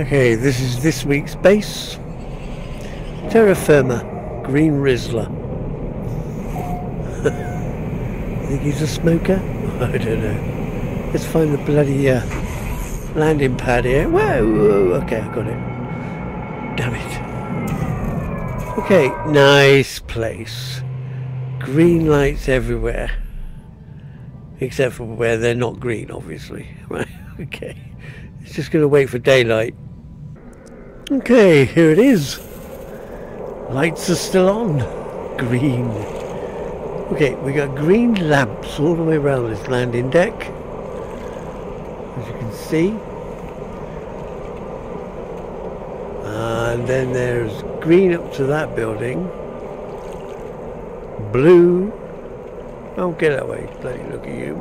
Okay, this is this week's base. Terra Firma, Green Rizzler. I think he's a smoker? I don't know. Let's find the bloody landing pad here. Whoa! Okay, I got it. Damn it. Okay, nice place. Green lights everywhere. Except for where they're not green, obviously. Right, okay. It's just going to wait for daylight. Okay, here it is. Lights are still on. Green. Okay, we got green lamps all the way around this landing deck, as you can see. And then there's green up to that building. Blue. Oh, get away, bloody look at you.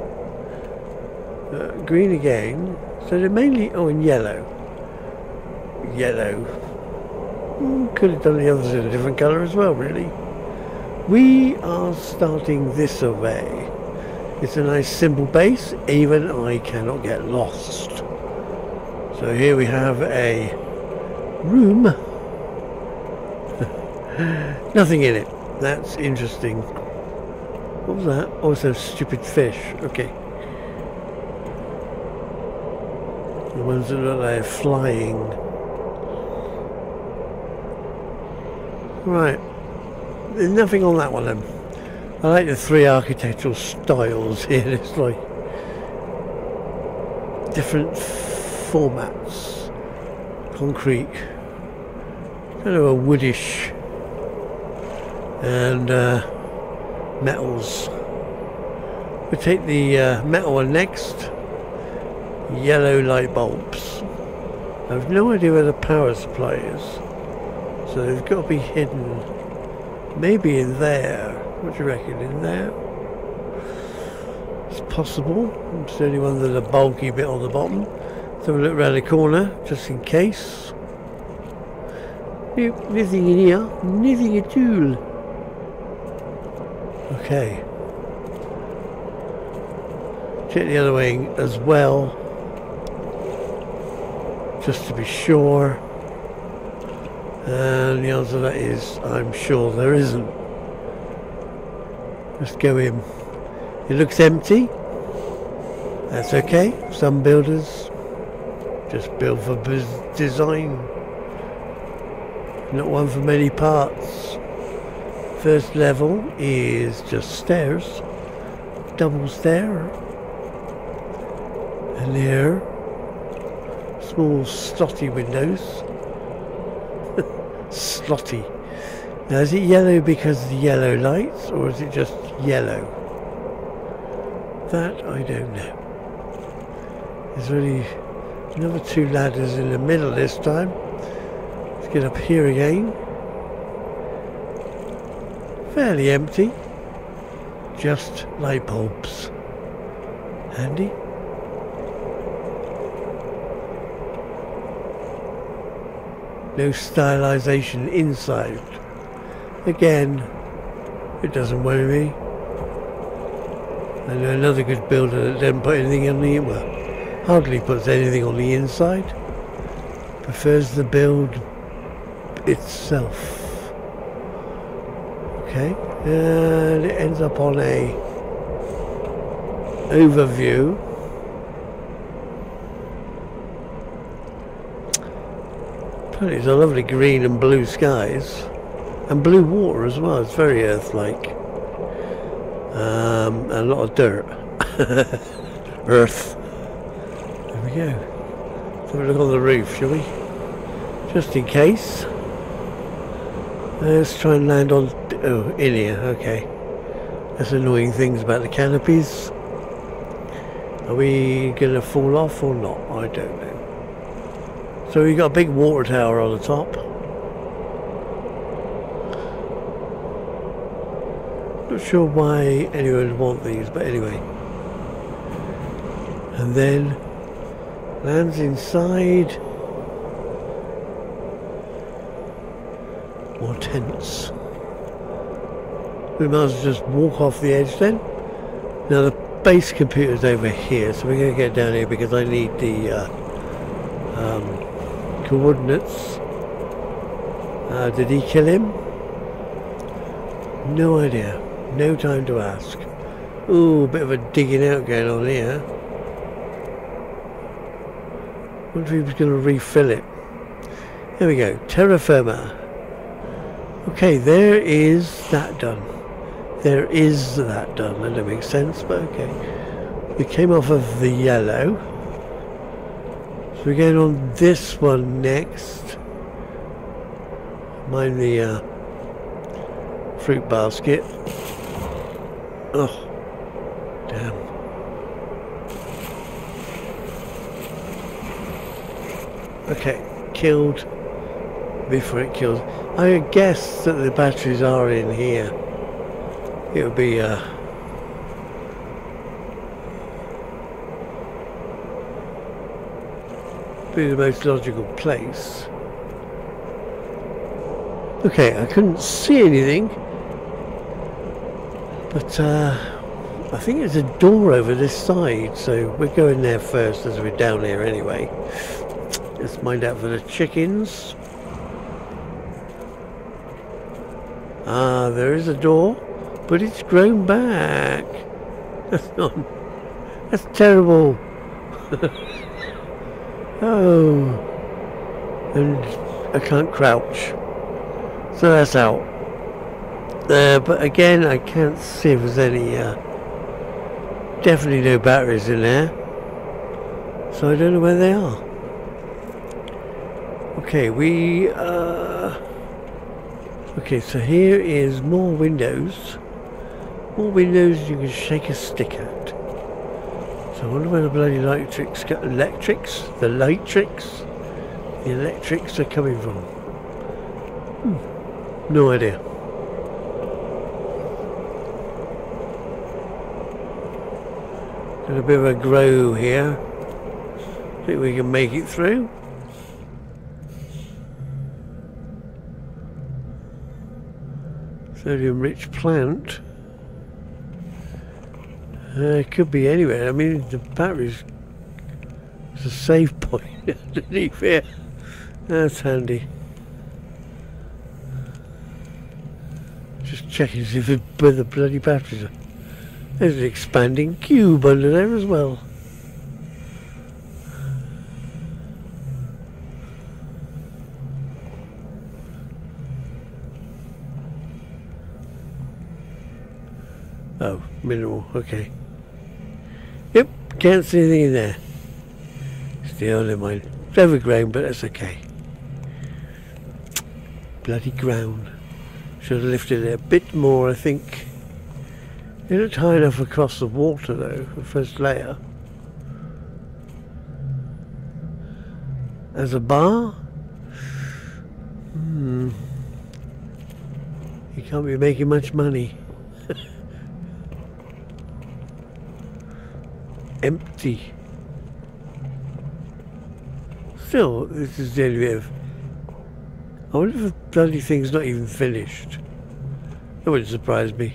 Green again. So they're mainly, oh, and yellow. Yellow. Could have done the others in a different colour as well, really. We are starting this survey. It's a nice simple base. Even I cannot get lost. So here we have a room. Nothing in it. That's interesting. What was that? Oh, it's those stupid fish. Okay. The ones that look like they're flying. Right. There's nothing on that one then. I like the three architectural styles here. It's like different formats. Concrete. Kind of a woodish. And metals. We'll take the metal one next. Yellow light bulbs. I have no idea where the power supply is, so they've got to be hidden. Maybe in there. What do you reckon? In there? It's possible. It's the only one that's a bulky bit on the bottom. Let's have a look around the corner, just in case. Nope, nothing in here. Nothing at all. Okay. Check the other wing as well, just to be sure. And the answer to that is, I'm sure there isn't. Let's go in. It looks empty. That's okay. Some builders just build for design. Not one for many parts. First level is just stairs. Double stair. And here, small slotty windows. Slotty. Now, is it yellow because of the yellow lights, or is it just yellow? That I don't know. There's really another two ladders in the middle this time. Let's get up here again. Fairly empty. Just light bulbs. Handy. No stylization inside. Again, it doesn't worry me. I know another good builder that doesn't put anything on the well, hardly puts anything on the inside. Prefers the build itself. Okay, and it ends up on a overview. It's a lovely green and blue skies and blue water as well. It's very earth-like. A lot of dirt. Earth. There we go. Let's have a look on the roof, shall we? Just in case. Let's try and land on... oh, in here. Okay. That's annoying things about the canopies. Are we going to fall off or not? I don't know. So we've got a big water tower on the top. Not sure why anyone would want these, but anyway. And then lands inside. More tents. We might as well just walk off the edge then. Now the base computer's over here, so we're going to get down here because I need the coordinates. Did he kill him? No idea. No time to ask. Ooh, bit of a digging out going on here. Wonder if he was going to refill it. There we go. Terra Firma. Okay, there is that done. There is that done. That don't make sense, but okay. We came off of the yellow. So we're going on this one next. Mind the fruit basket. Oh, damn. Okay, killed before it kills. I guess that the batteries are in here. It would be the most logical place. Okay, I couldn't see anything, but I think there's a door over this side, so we're going there first as we're down here anyway. Let's mind out for the chickens. Ah, there is a door, but it's grown back. That's not... that's terrible. Oh. And I can't crouch. So that's out. But again, I can't see if there's any... definitely no batteries in there. So I don't know where they are. Okay, we... okay, so here is more windows. More windows you can shake a stick at. So I wonder where the bloody electrics... The electrics are coming from. Hmm. No idea. Got a bit of a grow here. Think we can make it through. Sodium-rich plant. It could be anywhere. I mean, the battery's... It's a save point underneath here. That's handy. Just checking to see if where the bloody batteries are. There's an expanding cube under there as well. Oh, mineral, okay. Yep, can't see anything in there. Still, never mind. It's overgrown, but that's okay. Bloody ground. Should have lifted it a bit more, I think. It looked high enough across the water, though, the first layer. As a bar? Hmm. You can't be making much money. Empty. Still, this is the only bit of... I wonder if the bloody thing's not even finished. That wouldn't surprise me.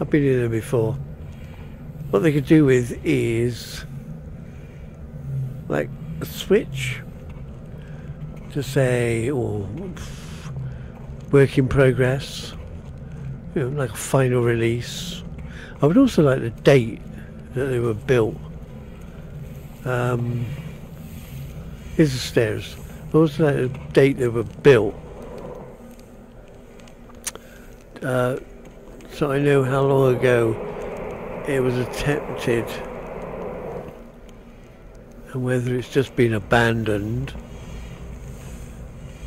I've been in there before. What they could do with is... like a switch. To say, or... work in progress. You know, like a final release. I would also like the date that they were built. Here's the stairs. I also like the date they were built, so I know how long ago it was attempted and whether it's just been abandoned.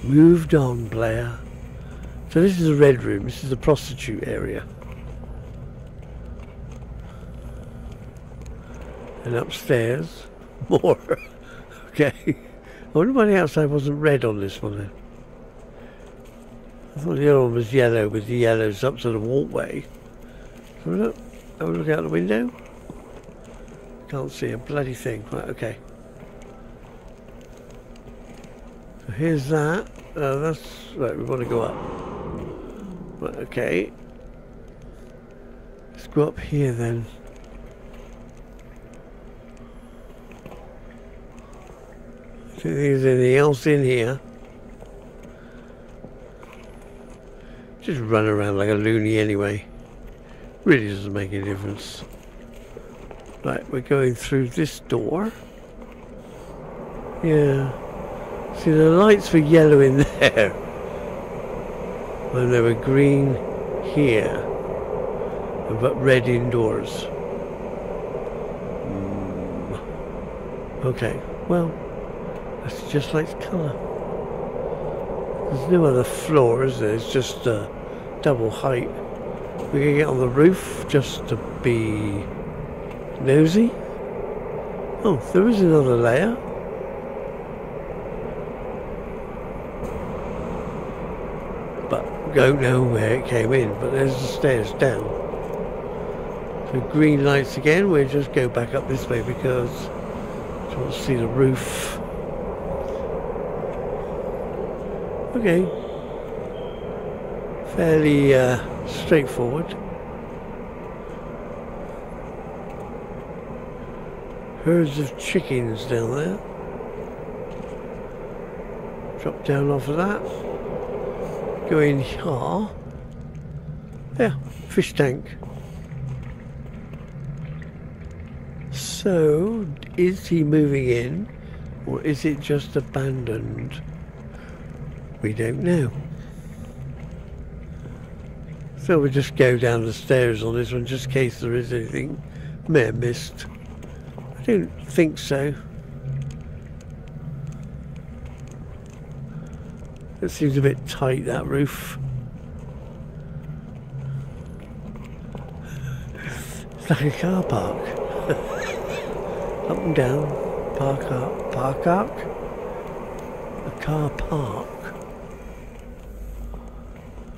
Moved on, player. So this is the red room, this is the prostitute area. And upstairs, more. Okay. I wonder why the outside wasn't red on this one then. I thought the other one was yellow with the yellows up to the walkway. So look, have a look out the window. Can't see a bloody thing. Right, okay. So here's that. That's right, we want to go up. Right, okay. Let's go up here then. See if there's anything else in here. Just run around like a loony anyway. Really doesn't make any difference. Right, we're going through this door. Yeah. See, the lights were yellow in there. And they were green here. But red indoors. Okay, well, that's just like the colour. There's no other floor, is there? It's just double height. We're going to get on the roof just to be nosy. Oh, there is another layer. But I don't know where it came in, but there's the stairs down. So green lights again, we'll just go back up this way because I want to see the roof. Okay. Fairly straightforward. Herds of chickens down there. Drop down off of that. Go in here. Yeah, fish tank. So, is he moving in, or is it just abandoned? We don't know. So we'll just go down the stairs on this one, just in case there is anything. May have missed. I don't think so. It seems a bit tight, that roof. It's like a car park. Up and down, park up, park up. A car park.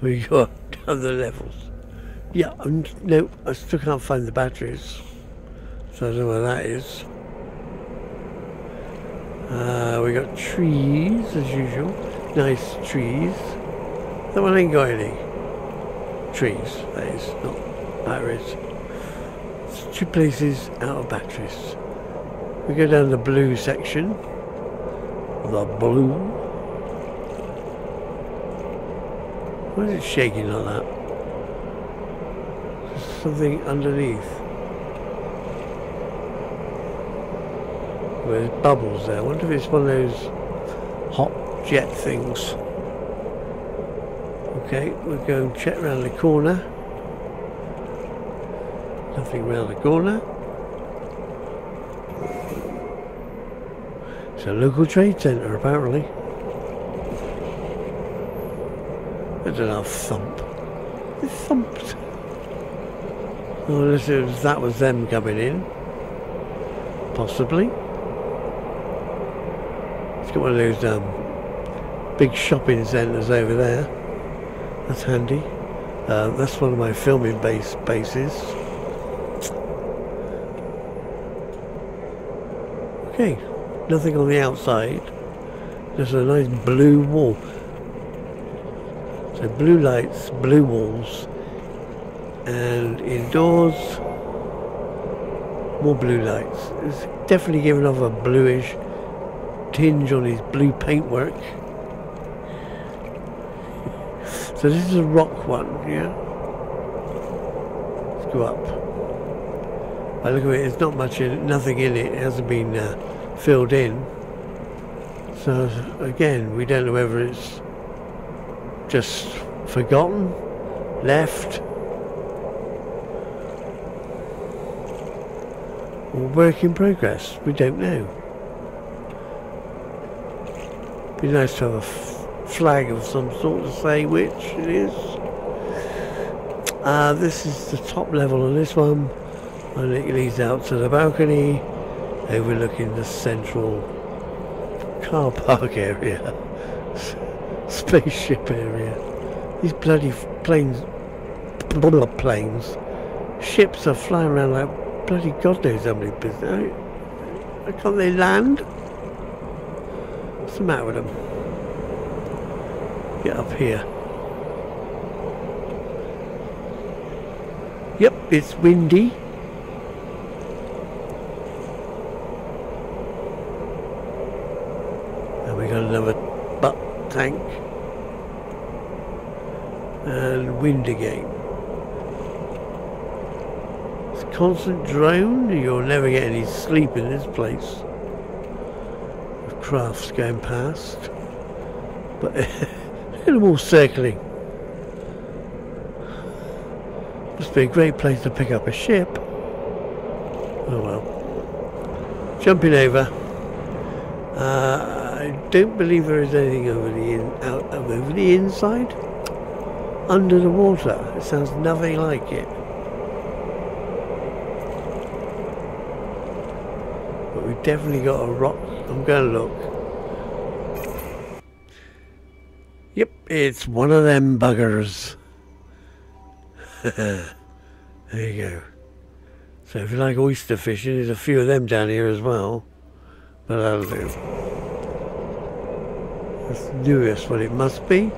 We go up down the levels. Yeah, no, I still can't find the batteries. So I don't know where that is. We got trees as usual. Nice trees. That one ain't got any. Trees, that is, not batteries. It's two places out of batteries. We go down the blue section. The blue. Why is it shaking like that? There's something underneath. There's bubbles there. I wonder if it's one of those hot jet things. Okay, we'll go and check round the corner. Nothing round the corner. It's a local trade centre apparently. It's enough thump. It thumped. Unless it was, that was them coming in. Possibly. Got one of those big shopping centres over there. That's handy. That's one of my filming bases. Okay, nothing on the outside. Just a nice blue wall. So blue lights, blue walls, and indoors more blue lights. It's definitely giving off a bluish tinge on his blue paintwork. So this is a rock one, yeah? Let's go up. By the look of it, there's not much in it, nothing in it, it hasn't been filled in. So again, we don't know whether it's just forgotten, left, or work in progress, we don't know. It'd be nice to have a flag of some sort to say which it is. This is the top level on this one, and it leads out to the balcony overlooking the central car park area, spaceship area. These bloody planes, ships are flying around like bloody god knows how many business. Why can't they land? What's the matter with them? Get up here. Yep, it's windy. tank and wind again. It's a constant drone, you'll never get any sleep in this place with crafts going past, but they're all circling. Must be a great place to pick up a ship. Oh well. Jumping over. I don't believe there is anything over the inside. Under the water. It sounds nothing like it. But we've definitely got a rock. I'm going to look. Yep, it's one of them buggers. There you go. So if you like oyster fishing, there's a few of them down here as well. But that'll do. That's the newest one it must be.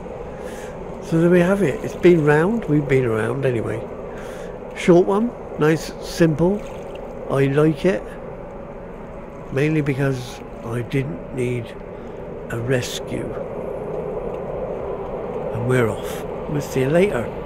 So there we have it. It's been round. We've been around anyway. Short one. Nice, simple. I like it. Mainly because I didn't need a rescue. And we're off. We'll see you later.